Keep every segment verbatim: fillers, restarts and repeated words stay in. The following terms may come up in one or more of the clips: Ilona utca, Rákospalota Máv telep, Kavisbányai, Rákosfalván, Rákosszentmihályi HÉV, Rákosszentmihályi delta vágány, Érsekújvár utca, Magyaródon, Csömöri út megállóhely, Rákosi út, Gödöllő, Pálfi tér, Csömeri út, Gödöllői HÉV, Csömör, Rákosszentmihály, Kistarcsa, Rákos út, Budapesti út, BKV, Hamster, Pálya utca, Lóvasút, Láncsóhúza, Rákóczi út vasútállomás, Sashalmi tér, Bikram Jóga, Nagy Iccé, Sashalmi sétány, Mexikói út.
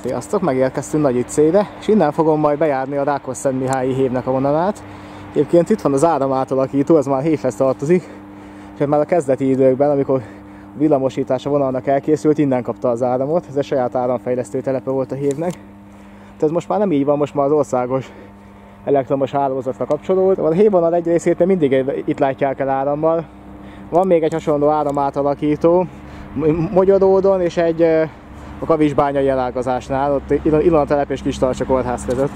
Sziasztok, megérkeztünk Nagy Iccébe, és innen fogom majd bejárni a Rákosszentmihályi hé é vé-nek a vonalát. Egyébként itt van az áramátalakító, ez már hé é vé-hez tartozik, és már a kezdeti időkben, amikor a villamosítás a vonalnak elkészült, innen kapta az áramot. Ez a saját áramfejlesztő telepe volt a hé é vé-nek. Tehát ez most már nem így van, most már az országos elektromos hálózatra kapcsolód. A hé é vé vonal egy részét mindig itt látják el árammal. Van még egy hasonló áramátalakító Magyaródon, és egy a Kavisbányai elágazásnál, ott Ilona telep és Kistarcsa kórház között.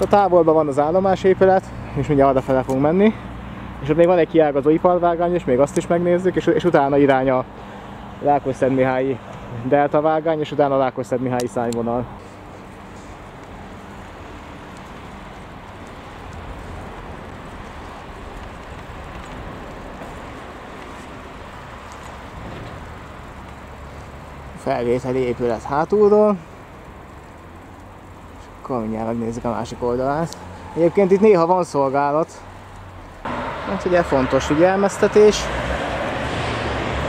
A távolban van az állomásépület, és mindjárt arrafele fogunk menni. És ott még van egy kiágazó iparvágány, és még azt is megnézzük, és, és utána irány a Rákosszentmihályi delta vágány, és utána a Rákosszentmihályi szárnyvonal. Felvételi épület hátulról, és akkor mindjárt megnézzük a másik oldalát. Egyébként itt néha van szolgálat, mert ugye fontos figyelmeztetés.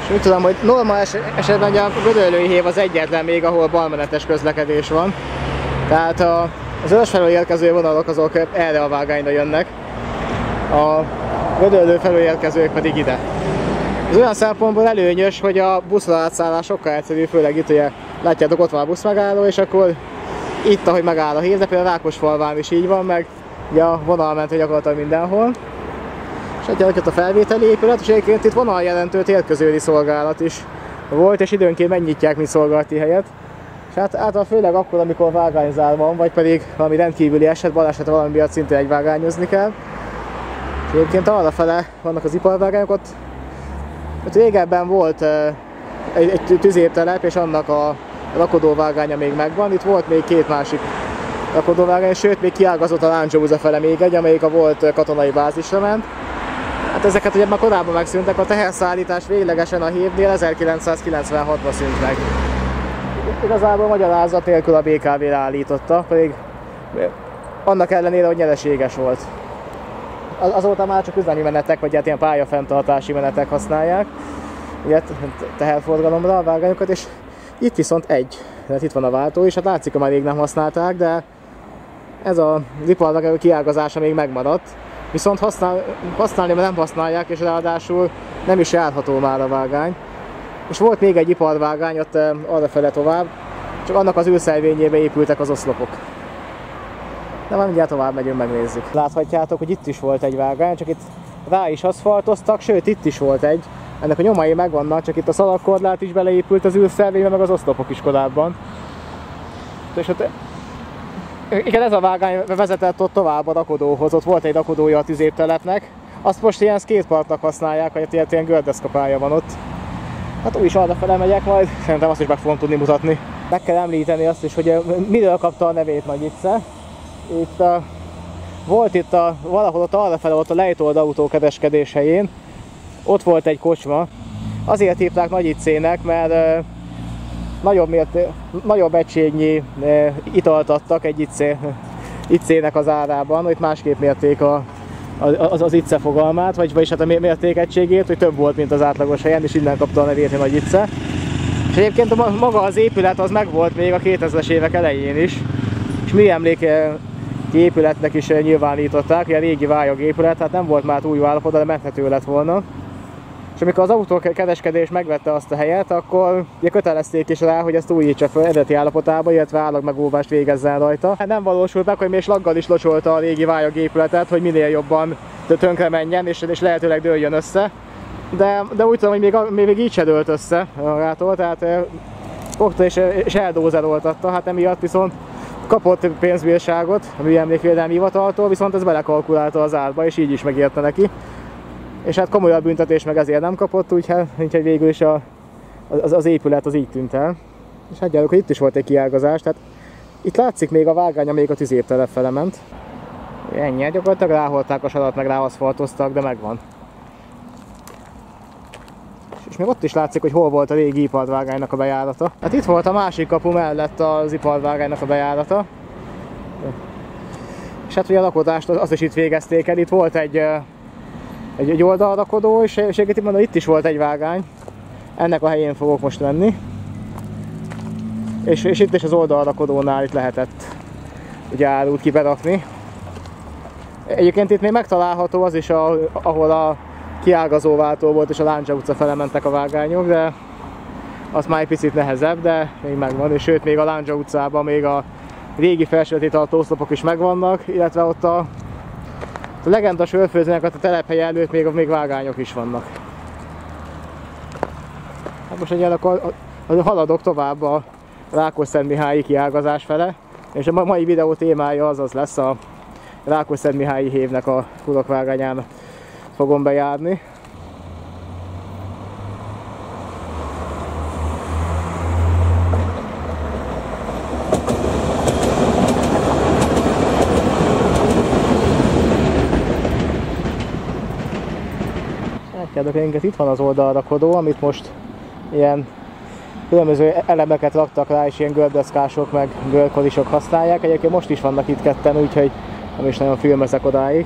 És úgy tudom, hogy normál esetben a Gödöllői hé é vé az egyetlen még, ahol balmenetes közlekedés van. Tehát a, az Örsfelől érkező vonalok azok erre a vágányra jönnek, a Gödöllő felől érkezők pedig ide. Ez olyan szempontból előnyös, hogy a buszra átszállás sokkal egyszerűbb, főleg itt ugye látjátok, ott van a buszmegálló, és akkor itt, ahogy megáll a hé é vé, de például a Rákosfalván is így van, meg ugye a vonalmentő gyakorlatilag mindenhol. És egyáltalán ott a felvételi épület, és egyébként itt vonaljelentő térközőri szolgálat is volt, és időnként megnyitják, mint szolgálati helyet. És hát általában főleg akkor, amikor vágányzár van, vagy pedig valami rendkívüli eset, baleset valami miatt szintén egyvágányozni kell. És egyébként arrafele vannak az iparvágányok, ott Ott régebben volt egy, egy tüzértelep, és annak a rakodóvágánya még megvan. Itt volt még két másik rakodóvágány, sőt még kiágazott a Láncsóhúza fele még egy, amelyik a volt katonai bázisra ment. Hát ezeket ugye már korábban megszűntek, a teherszállítás véglegesen a hé é vé-nél ezerkilencszázkilencvenhatban szűnt meg. Igazából magyarázat nélkül a bé ká vé állította, pedig annak ellenére, hogy nyereséges volt. Azóta már csak üzlemi menetek, vagy hát ilyen pályafenntartási menetek használják, ugye teherforgalomra a vágányokat, és itt viszont egy, mert itt van a váltó, és hát látszik, hogy már rég nem használták, de ez az iparvágány kiágazása még megmaradt, viszont használ, használni nem használják, és ráadásul nem is járható már a vágány. És volt még egy iparvágány, ott arrafele tovább, csak annak az űrszelvényébe épültek az oszlopok. De már mindjárt tovább megyünk, megnézzük. Láthatjátok, hogy itt is volt egy vágány, csak itt rá is aszfaltoztak, sőt itt is volt egy. Ennek a nyomai megvannak, csak itt a szalagkorlát is beleépült az űrszelvénybe, meg az oszlopok is korábban. És ott, igen, ez a vágány vezetett ott tovább a rakodóhoz, ott volt egy rakodója a tüzéptelepnek. Azt most ilyen skateparknak használják, vagy ilyen, ilyen gördeszkapálya van ott. Hát úgy is arrafele megyek majd, szerintem azt is meg fogom tudni mutatni. Meg kell említeni azt is, hogy miről kapta a nevét Nagy Iccé. Itt a, volt itt a, valahol ott arrafelé, ott a lejtold autókereskedés helyén, ott volt egy kocsma. Azért hívták Nagy Iccének, mert e, nagyobb, mért, nagyobb egységnyi e, italt adtak egy Iccé, Iccének az árában, hogy másképp mérték a, az, az Iccé fogalmát, vagy, vagyis hát a mértékegységét, hogy több volt, mint az átlagos helyen, és innen kapta a nevét a Nagy Iccé. És egyébként maga az épület az megvolt még a kétezres évek elején is, és mi emlék épületnek is nyilvánították, ilyen régi vályog épület, hát nem volt már új állapotban, de menthető lett volna. És amikor az autókereskedés megvette azt a helyet, akkor ugye kötelezték is rá, hogy ezt újítsa fel eredeti állapotába, illetve állagmegóvást végezzen rajta. Hát nem valósult meg, hogy még slaggal is locsolta a régi vályog épületet, hogy minél jobban tönkre menjen, és, és lehetőleg dőljön össze. De, de úgy tudom, hogy még, még így se dőlt össze magától, tehát fogta és, és eldózeroltatta, hát emiatt viszont kapott pénzbírságot a műemlékvédelmi hivataltól, viszont ez belekalkulálta az árba, és így is megérte neki. És hát komolyabb büntetés meg ezért nem kapott, úgyhogy, úgyhogy végül is a, az, az épület az így tűnt el. És hát gyerek, hogy itt is volt egy kiágazás, tehát itt látszik még a vágány, amelyik a tüzéptelep fele ment. Ennyi, gyakorlatilag ráholták a sarat, meg ráaszfaltoztak, de megvan. És még ott is látszik, hogy hol volt a régi iparvágánynak a bejárata. Hát itt volt a másik kapu mellett az iparvágánynak a bejárata. És hát ugye a lakodást azt is itt végezték el, itt volt egy, egy, egy oldalrakodó, és, és egyébként mondom, itt is volt egy vágány. Ennek a helyén fogok most lenni. és, és itt is az oldalrakodónál itt lehetett ugye árút kiberakni. Egyébként itt még megtalálható az is, a, ahol a kiágazó váltó volt és a Láncsóhúza utca fele mentek a vágányok, de az már egy picit nehezebb, de még megvan, és sőt még a Láncsóhúza utcában még a régi felsőletét tartó oszlopok is megvannak, illetve ott a, a legendás hölfőzőnek a telephely előtt még, még vágányok is vannak. Hát most egyen akkor haladok tovább a Rákosszentmihályi kiágazás fele, és a mai videó témája az az lesz, a Rákosszentmihályi hévnek a hurokvágányán fogom bejárni. Itt van az oldalrakodó, amit most ilyen különböző elemeket raktak rá, és ilyen gördeszkások meg bőrkolisok használják. Egyébként most is vannak itt ketten, úgyhogy nem is nagyon filmezek odáig.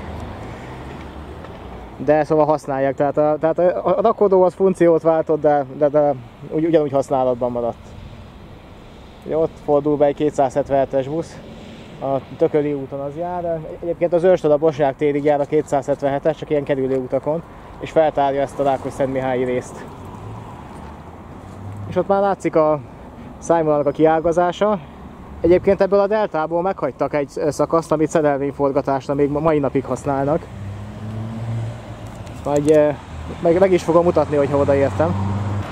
De szóval használják, tehát a, tehát a rakodó az funkciót váltott, de, de, de ugy, ugyanúgy használatban maradt. Ugye ott fordul be egy kétszázhetvenhetes busz, a Tököli úton az jár, egyébként az Őrstől a Bosnyák térig jár a kétszázhetvenhetes, csak ilyen kerülő utakon, és feltárja ezt a Rákosszentmihályi részt. És ott már látszik a szájvonalnak a kiágazása. Egyébként ebből a deltából meghagytak egy szakaszt, amit szerelvényforgatásra még mai napig használnak. Majd meg, meg is fogom mutatni, hogyha odaértem.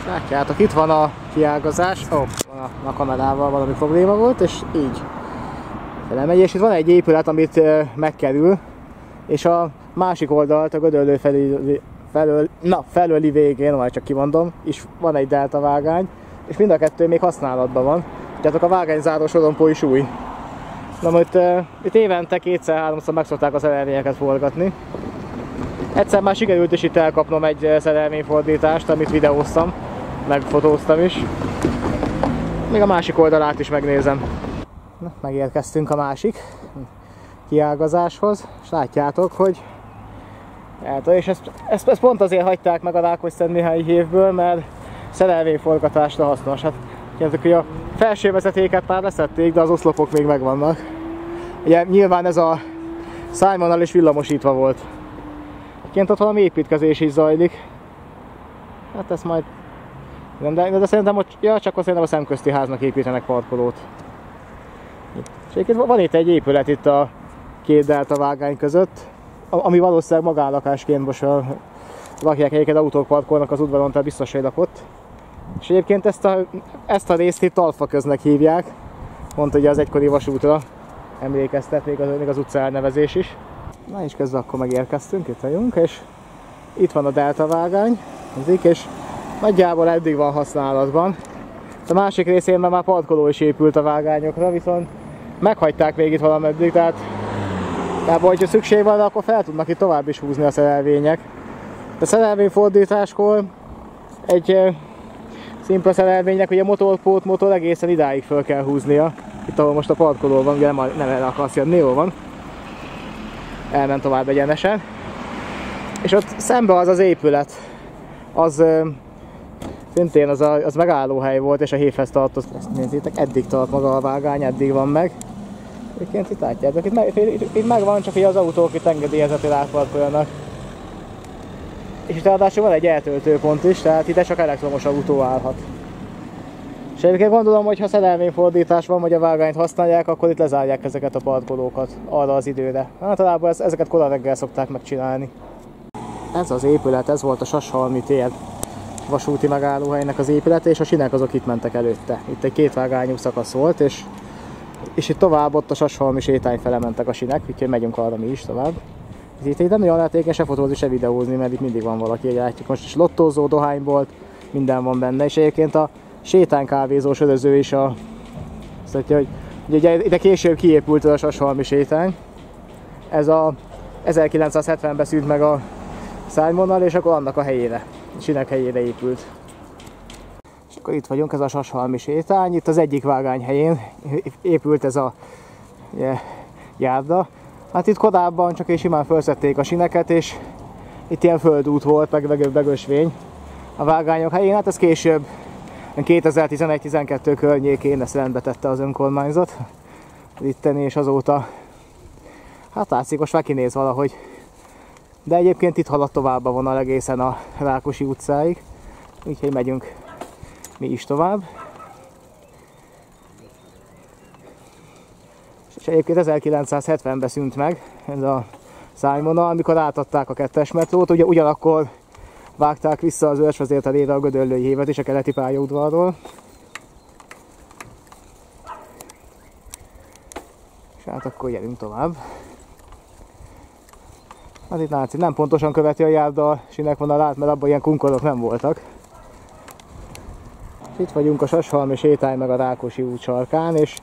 Látjátok, itt van a kiágazás. Ó, oh, a, a kamerával valami probléma volt, és így. Felemegy, és itt van egy épület, amit megkerül, és a másik oldalt, a Gödöllő felül, felül, na, felőli végén, vagy csak kimondom, és van egy delta vágány, és mind a kettő még használatban van. Tehát a vágányzáró sorompó is új. Na most itt évente kétszer-háromszor meg szokták a szerelvényeket forgatni. Egyszer már sikerült is itt elkapnom egy szerelvényfordítást, amit videóztam, megfotóztam is. Még a másik oldalát is megnézem. Na, megérkeztünk a másik kiágazáshoz, és látjátok, hogy és ezt, ezt, ezt pont azért hagyták meg a Rákosszentmihályi hévből, mert szerelvényforgatásra hasznos. Hát, hogy a felső vezetéket már leszették, de az oszlopok még megvannak. Ugye nyilván ez a szájvonal is villamosítva volt. Egyébként ott valami építkezés is zajlik. Hát ezt majd... De, de szerintem ott... Ja, csak azt szerintem a szemközti háznak építenek parkolót. Van itt egy épület itt a két delta vágány között, ami valószínűleg magánlakásként most lakják, egyébként autók parkolnak az udvaron, tehát biztos, hogy lakott. És egyébként ezt a, ezt a részt itt Talfaköznek hívják, pont ugye az egykori vasútra emlékeztet, még az, még az utca elnevezés is. Na és közben akkor megérkeztünk, itt vagyunk, és itt van a delta vágány, és nagyjából eddig van használatban. A másik részén már parkoló is épült a vágányokra, viszont meghagyták még itt valameddig, tehát lába, hogyha szükség van, akkor fel tudnak itt tovább is húzni a szerelvények. A szerelvényfordításkor egy e, szimpla szerelvénynek ugye motorpót, motor egészen idáig fel kell húznia. Itt ahol most a parkoló van, ugye nem, nem erre akarsz jönni, jól van. Elment tovább egyenesen. És ott szembe az az épület, az e, szintén az, a, az megállóhely volt, és a hévhez tartozik. Ezt nézzétek, eddig tart maga a vágány, eddig van meg. Egyébként itt látjátok, itt, meg, itt, itt megvan, csak hogy az autók itt engedélyezetül átparkoljanak. És itt ráadásul van egy eltöltőpont is, tehát ide csak elektromos autó állhat. És egyébként gondolom, hogy ha szerelvényfordítás van, vagy a vágányt használják, akkor itt lezárják ezeket a parkolókat arra az időre. Általában ez, ezeket korai reggel szokták megcsinálni. Ez az épület, ez volt a Sashalmi tér vasúti megállóhelynek az épülete, és a sinek azok itt mentek előtte. Itt egy kétvágányú szakasz volt, és, és itt tovább ott a Sashalmi sétány fele mentek a sinek, úgyhogy megyünk arra mi is tovább. Itt nem olyan lehetéken se fotózni, se videózni, mert itt mindig van valaki, hogy látjuk. Most is lottózó, dohánybolt, minden van benne, és egyébként a sétánykávézó, söröző is a... Azt mondja, hogy ugye ide később kiépült a Sashalmi sétány. Ez a ezerkilencszázhetvenben szűnt meg a szárnyvonal, és akkor annak a helyére. Sinek helyére épült. És akkor itt vagyunk, ez a Sashalmi sétány, itt az egyik vágány helyén épült ez a ugye, járda. Hát itt korábban csak és simán felszették a sineket, és itt ilyen földút volt, meg, meg, meg ösvény a vágányok helyén. Hát ez később kétezer-tizenegy-tizenkettő környékén ezt rendbe tette az önkormányzat itteni, és azóta hát látszik, most már kinéz valahogy. De egyébként itt halad tovább a vonal egészen a Rákosi utcáig, úgyhogy megyünk mi is tovább. És egyébként ezerkilencszázhetvenben szűnt meg ez a szárnyvonal, amikor átadták a kettes metrót, ugye ugyanakkor vágták vissza az őrsvezértelével a Gödöllői hévet és a keleti pályaudvarról. És hát akkor gyerünk tovább. Hát itt látszik, nem pontosan követi a járda a sinekvonalát, mert abban ilyen kunkorok nem voltak. És itt vagyunk a Sashalmi sétány meg a Rákosi út sarkán, és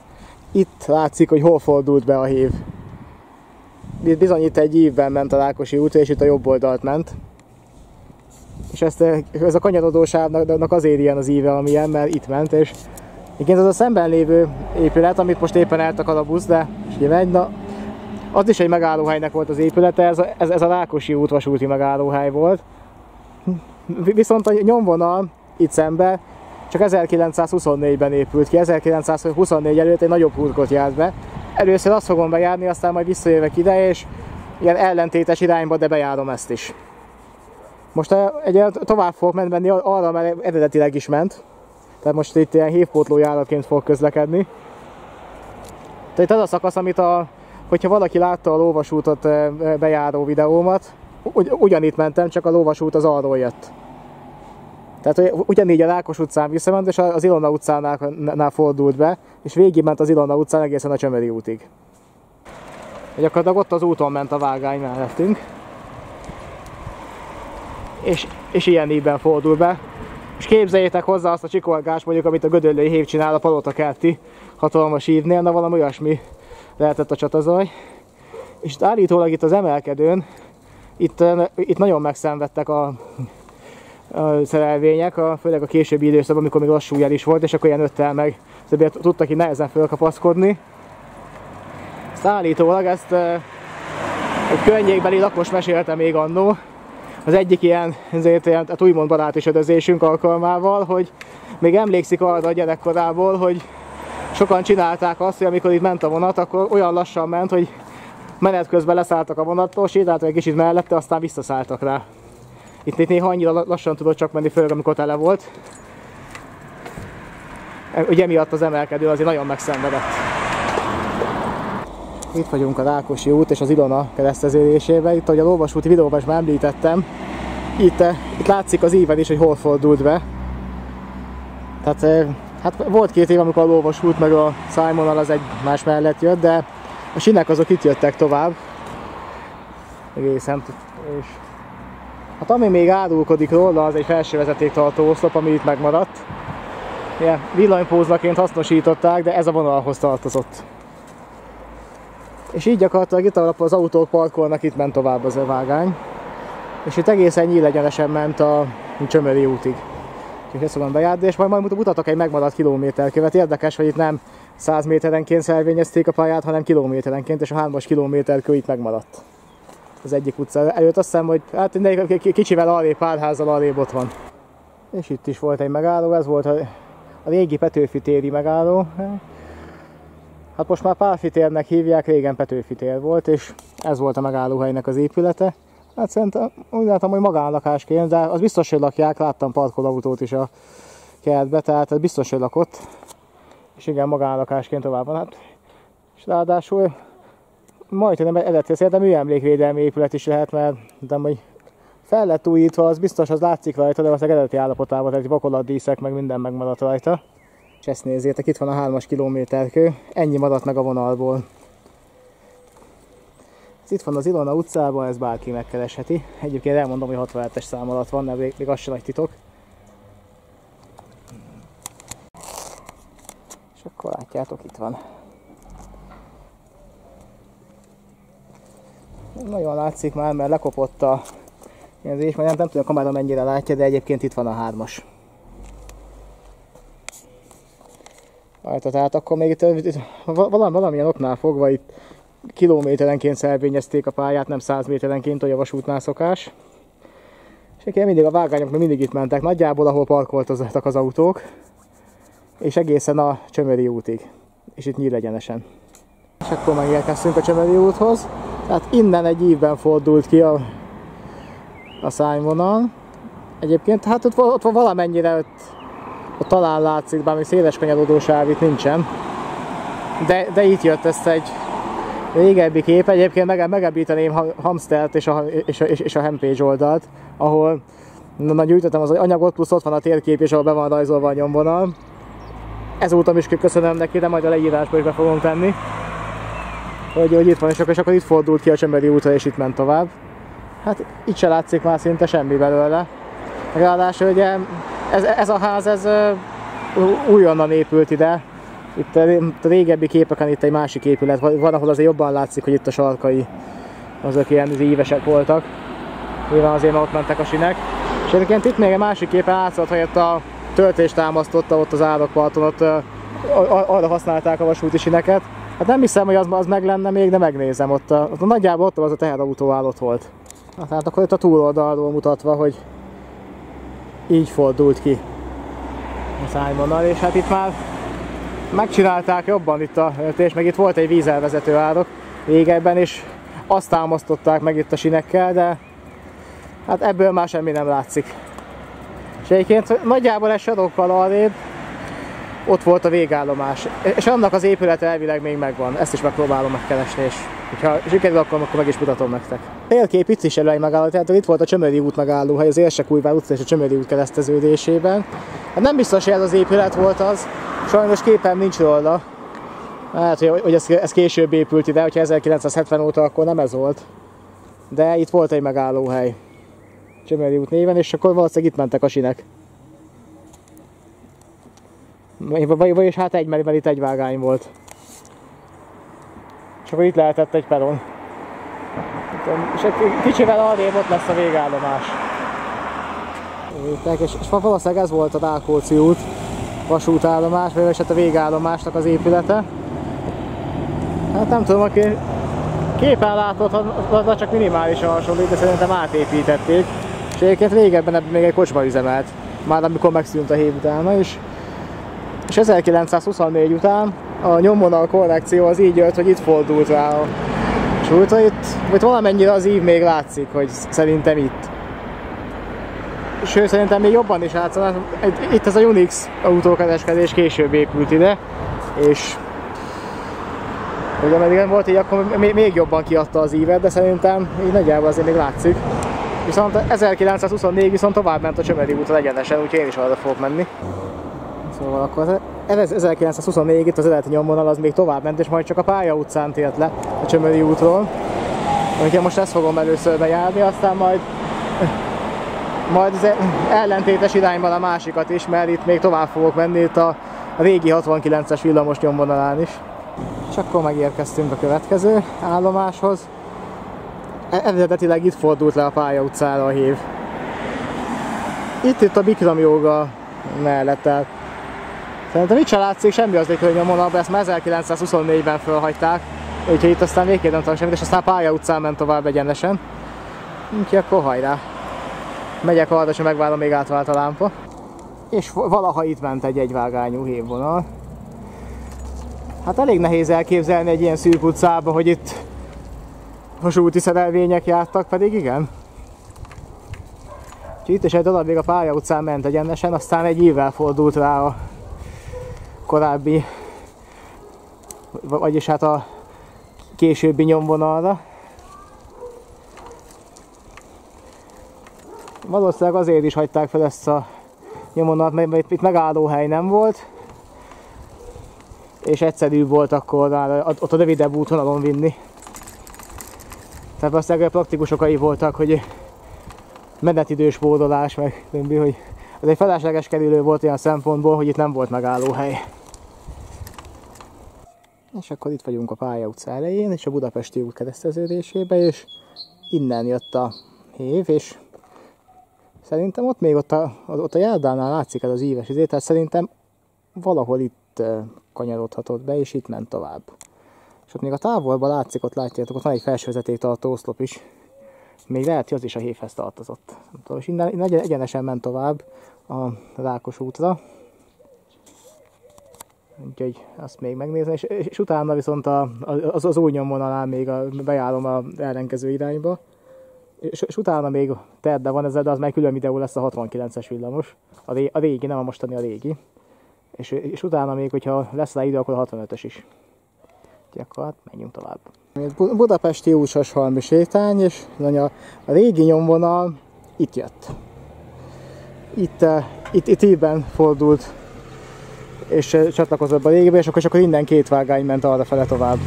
itt látszik, hogy hol fordult be a hév. Bizony itt egy ívben ment a Rákosi út, és itt a jobb oldalt ment. És ezt, ez a kanyarodó sávnak azért ilyen az íve, amilyen, mert itt ment, és igen, az a szemben lévő épület, amit most éppen eltakar a busz, de ugye megy, na, az is egy megállóhelynek volt az épülete, ez a, ez, ez a Rákosi út vasúti megállóhely volt. Viszont a nyomvonal itt szemben csak ezerkilencszázhuszonnégyben épült ki, ezerkilencszázhuszonnégy előtt egy nagyobb hurkot járt be. Először azt fogom bejárni, aztán majd visszajövök ide, és ilyen ellentétes irányba, de bejárom ezt is. Most egy tovább fog menni arra, mert eredetileg is ment. Tehát most itt ilyen hévpótló járatként fog közlekedni. Tehát ez a szakasz, amit a, hogyha valaki látta a Lóvasútot bejáró videómat, ugy, ugyanitt mentem, csak a Lóvasút az arról jött. Tehát ugyanígy a Rákos utcán visszament, és az Ilona utcánál fordult be, és végigment az Ilona utcán egészen a Csömeri útig. Gyakorlatilag ott az úton ment a vágány mellettünk. És, és ilyen ígyben fordul be. És képzeljétek hozzá azt a csikorgást, mondjuk, amit a Gödöllői hév csinál a palotakerti hatalmas ívnél, na valami olyasmi lehetett a csatazaj. És állítólag itt az emelkedőn, itt, itt nagyon megszenvedtek a, a szerelvények, a, főleg a későbbi időszakban, amikor még lassú jel is volt, és akkor ilyen öttel meg tudtak így nehezen fölkapaszkodni. Ezt állítólag ezt egy környékbeli lakos mesélte még annó, az egyik ilyen, ezért ilyen hát úgymond barátisödözésünk alkalmával, hogy még emlékszik arra a gyerekkorából, hogy sokan csinálták azt, hogy amikor itt ment a vonat, akkor olyan lassan ment, hogy menet közben leszálltak a vonattól, sétáltak egy kicsit mellette, aztán visszaszálltak rá. Itt, itt néha annyira lassan tudott csak menni, főleg amikor tele volt. Ugye miatt az emelkedő azért nagyon megszenvedett. Itt vagyunk a Rákosi út és az Ilona kereszteződésében. Itt, ahogy a Lóvasúti videóban is már említettem, itt, itt látszik az íven is, hogy hol fordult be. Tehát hát volt két év, amikor a Lóvasút meg a szájvonal az egymás mellett jött, de a sinek azok itt jöttek tovább. Egészen. És hát ami még árulkodik róla, az egy felső vezetéktartó oszlop, ami itt megmaradt. Ilyen villanypóznaként hasznosították, de ez a vonalhoz tartozott. És így gyakorlatilag itt, ahol az autók parkolnak, itt ment tovább az vágány. És itt egészen nyílegyenesen ment a Csömöri útig. És ezt fogom bejárni, és majd, majd mutatok egy megmaradt kilométerkövet. Érdekes, hogy itt nem száz méterenként szervényezték a pályát, hanem kilométerenként, és a hármas kilométerkő itt megmaradt. Az egyik utca előtt, azt hiszem, hogy hát kicsivel arrébb, pár házzal arrébb ott van. És itt is volt egy megálló, ez volt a, a régi Petőfi téri megálló. Hát most már Pálfi térnek hívják, régen Petőfi tér volt, és ez volt a megállóhelynek az épülete. Hát szerintem úgy látom, hogy magánlakásként, de az biztos, hogy lakják, láttam parkolóautót is a kertbe, tehát ez biztos, hogy lakott. És igen, magánlakásként tovább van. Hát, és ráadásul majdnem eredeti, szerintem műemlékvédelmi épület is lehet, mert de hogy fel lett újítva, az biztos, az látszik rajta, de az eredeti állapotában, tehát vakolatdíszek, meg minden megmaradt rajta. És ezt nézzétek, itt van a hármas kilométerkő, ennyi maradt meg a vonalból. Ez itt van az Ilona utcában, ez bárki megkeresheti. Egyébként elmondom, hogy hatvanhetes szám alatt van, mert még, még az sem nagy titok. És akkor látjátok, itt van. Nagyon látszik már, mert lekopott a jelzés, mert nem, nem tudom a kamera mennyire látja, de egyébként itt van a hármas. Rajta, tehát akkor még itt, itt valamilyen oknál fogva itt kilométerenként szervényezték a pályát, nem száz méterenként, hogy a vasútnál szokás. És mindig a vágányok mindig itt mentek, nagyjából ahol parkoltak az autók. és egészen a Csömeri útig, és itt nyílegyenesen. És akkor megérkeztünk a Csömeri úthoz, tehát innen egy ívben fordult ki a, a szárnyvonal. Egyébként hát ott, ott van valamennyire, ott, ott talán látszik, bármi széles kanyarodósáv itt nincsen, de, de itt jött ezt egy régebbi kép. Egyébként meg, megemlíteném Hamstert és a, és, a, és a Homepage oldalt, ahol na, gyűjtöttem az anyagot, plusz ott van a térkép, és ahol be van rajzolva a nyomvonal. Ezúton is köszönöm neki, de majd a leírásba is be fogom tenni, hogy, hogy itt van, és akkor, és akkor itt fordult ki a Csömeri útra, és itt ment tovább. Hát itt se látszik már szinte semmi belőle. Ráadásul ugye ez, ez a ház ez újonnan épült ide. Itt a régebbi képeken itt egy másik épület van, ahol azért jobban látszik, hogy itt a sarkai azok ilyen ívesek voltak. Nyilván azért ott mentek a sinek. És egyébként itt még egy másik képen látszott, hogy ott a töltést támasztotta ott az árokparton, ott arra használták a vasúti sineket. Hát nem hiszem, hogy az, az meg lenne még, de megnézem. Ott, a, ott a, nagyjából ott az a teherautó állott volt. Hát, hát akkor itt a túloldalról mutatva, hogy így fordult ki a szárnyvonal, és hát itt már megcsinálták jobban itt a térst, meg itt volt egy vízelvezető árok régebben, és azt támasztották meg itt a sinekkel, de hát ebből már semmi nem látszik. És egyébként nagyjából egy sarokkal arrébb ott volt a végállomás, és annak az épülete elvileg még megvan, ezt is megpróbálom megkeresni, és ha sikerül, akkor, akkor meg is mutatom nektek. Térkép itt is előleg megálló, tehát itt volt a Csömöri út megállóhely, az Érsekújvár utca és a Csömöri út kereszteződésében. Hát nem biztos, hogy ez az épület volt az, sajnos képem nincs róla. Hát, hogy, hogy ez, ez később épült ide, hogyha ezerkilencszázhetven óta, akkor nem ez volt. De itt volt egy megállóhely Csömeri út néven, és akkor valószínűleg itt mentek a sinek. Vagyis hát egy, mert itt egy vágány volt. És akkor itt lehetett egy peron. És egy kicsivel arrébb ott lesz a végállomás. És, és valószínűleg ez volt a Rákóczi út vasútállomás, vagy hát a végállomásnak az épülete. Hát nem tudom, aki képen látod, csak minimálisan hasonlít, de szerintem átépítették. És egyébként régebben még egy kocsma üzemelt, már amikor megszűnt a HÉV utána is. És ezerkilencszázhuszonnégy után a nyomvonal korrekció az így jött, hogy itt fordult rá a csúlyra, itt, vagy valamennyire az ív még látszik, hogy szerintem itt. Sőt, szerintem még jobban is látszanak, itt ez a Unix autókereskedés később épült ide, és ugye ameddig nem volt így, akkor még jobban kiadta az ívet, de szerintem így nagyjából azért még látszik. Viszont ezerkilencszázhuszonnégy viszont tovább ment a Csömeri úton egyenesen, úgyhogy én is arra fogok menni. Szóval akkor ezerkilencszázhuszonnégy itt az eredeti nyomvonal az még tovább ment, és majd csak a Pálya utcán tért le a Csömeri útról. Úgyhogy most ezt fogom először bejárni, aztán majd majd az ellentétes irányban a másikat is, mert itt még tovább fogok menni itt a régi hatvankilences villamos nyomvonalán is. És akkor megérkeztünk a következő állomáshoz. Eredetileg itt fordult le a Pálya utcára a HÉV. Itt itt a Bikram Jóga mellett. Szerintem itt sem látszik semmi az légkörű nyomvonalban, ezt már ezerkilencszázhuszonnégyben fölhagyták, úgyhogy itt aztán végképp nem tudok semmit, és aztán Pálya utcán ment tovább egyenesen. Úgyhogy akkor hajrá! Megyek arra, és megvárom, még átvált a lámpa. És valaha itt ment egy egyvágányú HÉV vonal. Hát elég nehéz elképzelni egy ilyen szűk utcában, hogy itt vasúti szerelvények jártak, pedig igen. Úgyhogy itt is egy darabig a Pálya utcán ment egyenesen, aztán egy ívvel fordult rá a korábbi, vagyis hát a későbbi nyomvonalra. Valószínűleg azért is hagyták fel ezt a nyomvonalat, mert itt megállóhely nem volt, és egyszerűbb volt akkor ott a rövidebb útvonalon vinni. Tehát valószínűleg praktikus okai voltak, hogy menetidős spórolás, meg többi, hogy ez egy felesleges kerülő volt olyan szempontból, hogy itt nem volt megállóhely. És akkor itt vagyunk a Pálya utca elején, és a Budapesti út kereszteződésébe, és innen jött a HÉV, és szerintem ott még ott a, ott a járdánál látszik ez az íves izé, tehát szerintem valahol itt kanyarodhatott be, és itt ment tovább. És ott még a távolban látszik, ott látjátok, ott van egy felsővezetéktartó oszlop is. Még lehet, hogy az is a HÉV-hez tartozott. És innen egyenesen ment tovább a Rákos útra. Úgyhogy azt még megnézem, és, és utána viszont a, az, az új nyomvonalán még a, bejárom az ellenkező irányba. És, és utána még terde van ezzel, de az meg külön videó lesz a hatvankilences villamos. A, ré, a régi, nem a mostani a régi. És, és utána még, hogyha lesz rá idő, akkor a hatvanötös is. Úgyhogy akkor hát menjünk tovább. Budapesti út, Sashalmi sétány, és a régi nyomvonal itt jött. Itt, itt, itt ívben fordult és csatlakozott a régibe, és akkor, és akkor innen két vágány ment arrafele tovább.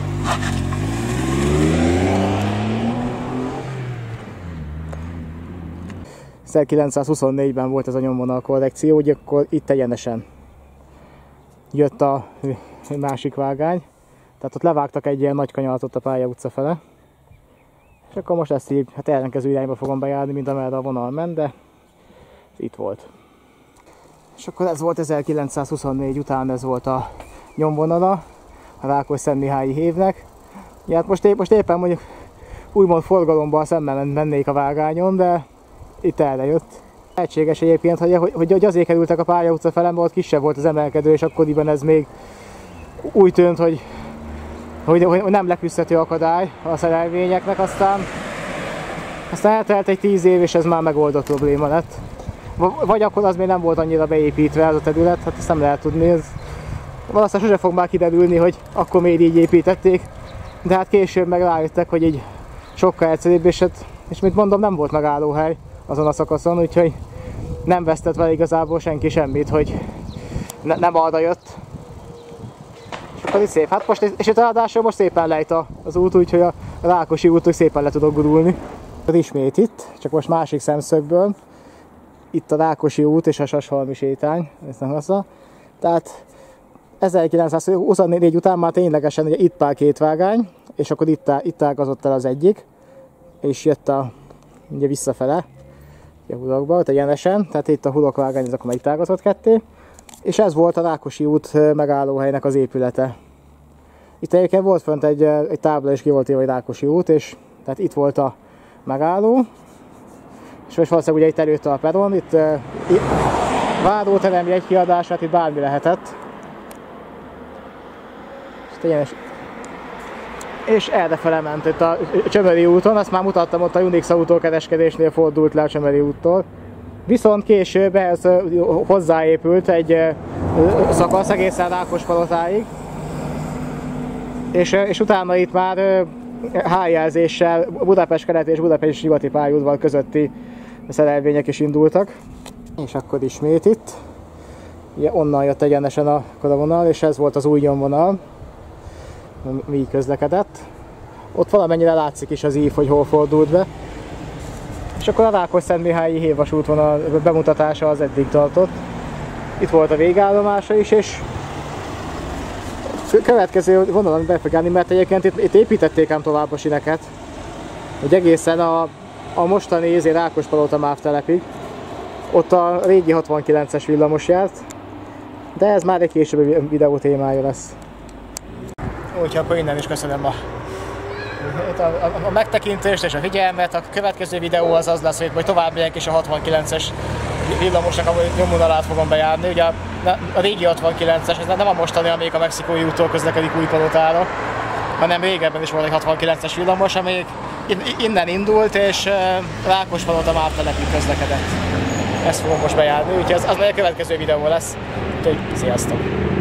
ezerkilencszázhuszonnégyben volt ez a nyomvonal korrekció, hogy akkor itt egyenesen jött a másik vágány. Tehát ott levágtak egy ilyen nagy kanyaratot a Pálya utca fele. És akkor most ezt így, hát ellenkező irányba fogom bejárni, mint amerre a vonal ment, de itt volt. És akkor ez volt ezerkilencszázhuszonnégy után, ez volt a nyomvonala a Rákosszentmihályi hévnek. Ja, hát most, épp, most éppen mondjuk úgymond forgalomban szemmel mennék a vágányon, de itt erre jött. Lehetséges egyébként, hogy, hogy, hogy azért kerültek a Pálya utca fele, mert ott kisebb volt az emelkedő, és akkoriban ez még úgy tűnt, hogy, hogy, hogy nem leküzdhető akadály a szerelvényeknek, aztán, aztán eltelt egy tíz év, és ez már megoldott probléma lett. Vagy akkor az még nem volt annyira beépítve ez a terület, hát ezt nem lehet tudni. Ez... Valószínűleg sose fog már kiderülni, hogy akkor még így építették, de hát később meg rájöttek, hogy így sokkal egyszerűbb, és, hát, és mint mondom, nem volt megállóhely azon a szakaszon, úgyhogy nem vesztett vele igazából senki semmit, hogy ne, nem arra jött. És akkor itt szép, hát most, és itt ráadásul most szépen lejt az út, úgyhogy a Rákosi útról szépen le tudok gurulni. Ismét itt, csak most másik szemszögből. Itt a Rákosi út és a Sashalmi sétány, ezt nem használ. Tehát ezerkilencszázhuszonnégy után már ténylegesen ugye itt pár két vágány, és akkor itt, itt ágazott el az egyik, és jött a, ugye visszafele, a Hurokba, ott egyenesen, tehát itt a Hurok vágány, ez akkor meg itt ágazott ketté, és ez volt a Rákosi út megállóhelynek az épülete. Itt egyébként volt fönt egy, egy tábla, és ki volt írva, hogy Rákosi út, és tehát itt volt a megálló, és most valószínűleg ugye itt előtte a peron, itt, itt váróterem, jegykiadás, hát itt bármi lehetett. És, és errefele ment itt a Csömeri úton, azt már mutattam, ott a Unix autókereskedésnél fordult le a Csömeri úttól. Viszont később ehhez hozzáépült egy szakasz egészen Rákospalotáig, és, és utána itt már H-jelzéssel Budapest keleti és Budapest nyugati pályaudvar közötti szerelvények is indultak. És akkor ismét itt. Ugye onnan jött egyenesen a karavonal, és ez volt az új nyomvonal, mi közlekedett. Ott valamennyire látszik is az ív, hogy hol fordult be. És akkor a Rákosszentmihályi hé vé vasútvonal bemutatása az eddig tartott. Itt volt a végállomása is, és következő vonalon be fog állni, mert egyébként itt, itt építették ám tovább a sineket, hogy egészen a, a mostani izé Rákospalota Máv telepig. Ott a régi hatvankilences villamos járt, de ez már egy későbbi videó témája lesz. Úgyhogy akkor innen is köszönöm a, a, a, a megtekintést és a figyelmet. A következő videó az az lesz, hogy majd tovább megyek, és a hatvankilences villamosnak a nyomvonalát fogom bejárni. Ugye a, a régi hatvankilences, ez nem a mostani, amelyik a Mexikói úttól közlekedik Újpalotára, hanem régebben is volt egy hatvankilences villamos, amelyik innen indult, és Rákospalota Máv telepig közlekedett. Ezt fogom most bejárni, úgyhogy az, az majd a következő videó lesz. Úgyhogy sziasztok!